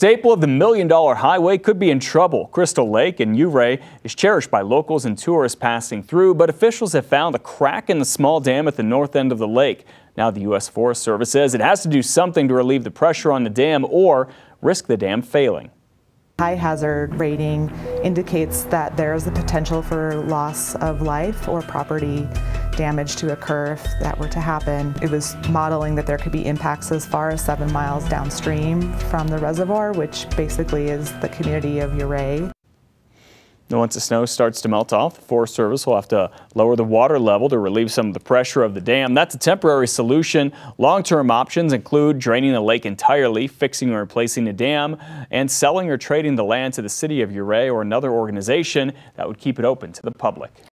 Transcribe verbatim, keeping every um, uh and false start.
staple of the million-dollar highway could be in trouble. Crystal Lake in Ouray is cherished by locals and tourists passing through, but officials have found a crack in the small dam at the north end of the lake. Now the U S Forest Service says it has to do something to relieve the pressure on the dam or risk the dam failing. High hazard rating indicates that there is the potential for loss of life or property damage to occur if that were to happen. It was modeling that there could be impacts as far as seven miles downstream from the reservoir, which basically is the community of Ouray. Once the snow starts to melt off, the Forest Service will have to lower the water level to relieve some of the pressure of the dam. That's a temporary solution. Long-term options include draining the lake entirely, fixing or replacing the dam, and selling or trading the land to the city of Ouray or another organization that would keep it open to the public.